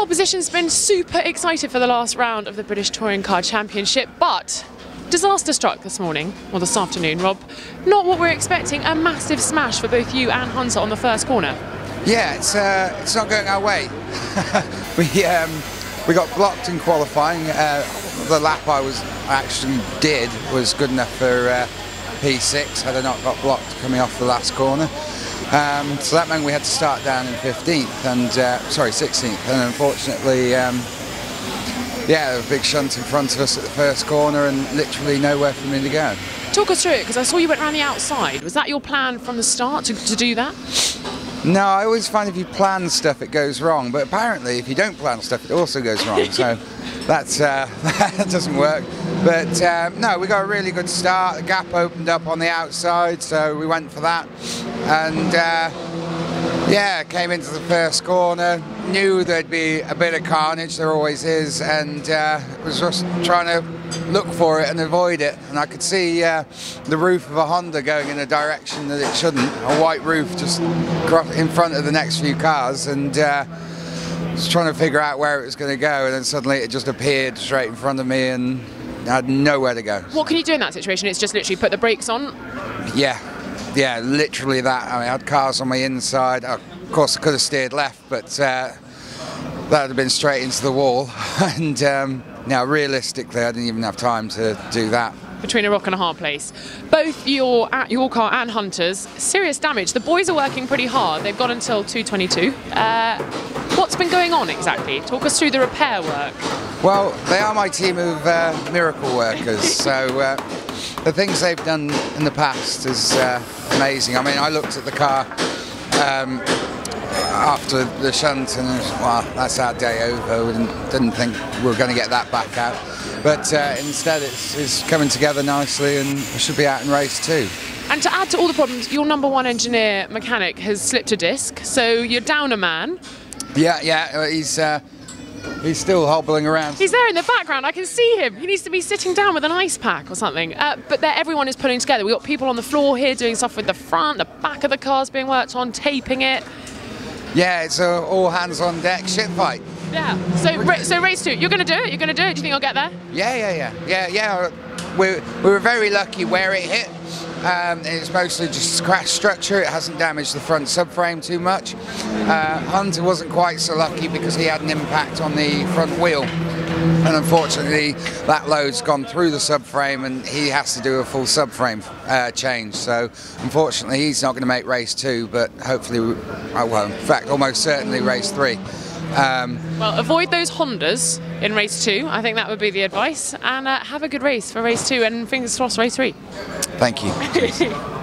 pole position's been super excited for the last round of the British Touring Car Championship, but disaster struck this morning, or this afternoon, Rob. Not what we're expecting, a massive smash for both you and Hunter on the first corner. Yeah, it's not going our way. We got blocked in qualifying. The lap I actually did was good enough for P6 had I not got blocked coming off the last corner. So that meant we had to start down in 15th and 16th, and unfortunately yeah, there was a big shunt in front of us at the first corner and literally nowhere for me to go. Talk us through it, because I saw you went around the outside. Was that your plan from the start to do that? No, I always find if you plan stuff it goes wrong, but apparently if you don't plan stuff it also goes wrong, so that doesn't work. But no, we got a really good start. The gap opened up on the outside, so we went for that. And yeah, came into the first corner, knew there'd be a bit of carnage, there always is, and was just trying to look for it and avoid it. And I could see the roof of a Honda going in a direction that it shouldn't, a white roof just in front of the next few cars, and was trying to figure out where it was going to go, and then suddenly it just appeared straight in front of me and I had nowhere to go. What can you do in that situation? It's just literally put the brakes on? Yeah. Yeah, literally that. I mean, I had cars on my inside. Of course, I could have steered left, but that would have been straight into the wall. And now, realistically, I didn't even have time to do that. Between a rock and a hard place. Both your car and Hunter's, serious damage. The boys are working pretty hard. They've got until 2:22. What's been going on exactly? Talk us through the repair work. Well, they are my team of miracle workers. So the things they've done in the past is amazing. I mean, I looked at the car after the shunt and, well, that's our day over. We didn't think we were going to get that back out. But instead it's coming together nicely and we should be out in race two. And to add to all the problems, your number one engineer mechanic has slipped a disc, so you're down a man. Yeah, he's still hobbling around. He's there in the background, I can see him. He needs to be sitting down with an ice pack or something. But everyone is pulling together. We've got people on the floor here doing stuff with the front, the back of the car's being worked on, taping it. Yeah, it's a all hands on deck shit fight. Yeah, so race two, you're going to do it? You're going to do it? Do you think I'll get there? Yeah. We were very lucky where it hit. It's mostly just scratch structure. It hasn't damaged the front subframe too much. Hunter wasn't quite so lucky because he had an impact on the front wheel, and unfortunately that load's gone through the subframe and he has to do a full subframe change, so unfortunately he's not going to make race two, but hopefully, well, in fact almost certainly race three. Well, avoid those Hondas in race two, I think that would be the advice, and have a good race for race two, and fingers crossed race three. Thank you.